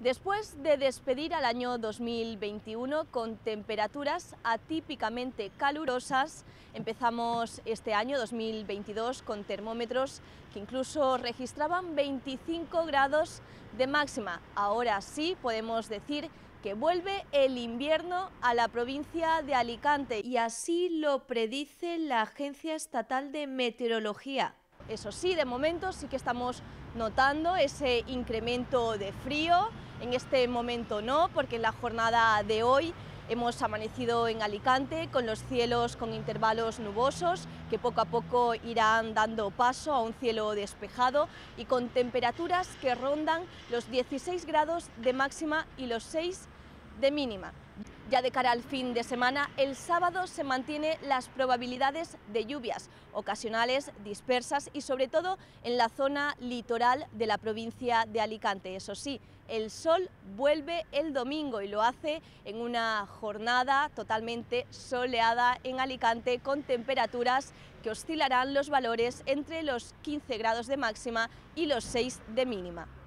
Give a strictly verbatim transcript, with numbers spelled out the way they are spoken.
Después de despedir al año dos mil veintiuno con temperaturas atípicamente calurosas, empezamos este año dos mil veintidós con termómetros que incluso registraban veinticinco grados de máxima. Ahora sí podemos decir que vuelve el invierno a la provincia de Alicante y así lo predice la Agencia Estatal de Meteorología. Eso sí, de momento sí que estamos notando ese incremento de frío. En este momento no, porque en la jornada de hoy hemos amanecido en Alicante con los cielos con intervalos nubosos que poco a poco irán dando paso a un cielo despejado y con temperaturas que rondan los dieciséis grados de máxima y los seis de mínima. Ya de cara al fin de semana, el sábado se mantienen las probabilidades de lluvias ocasionales, dispersas y sobre todo en la zona litoral de la provincia de Alicante. Eso sí, el sol vuelve el domingo y lo hace en una jornada totalmente soleada en Alicante con temperaturas que oscilarán los valores entre los quince grados de máxima y los seis de mínima.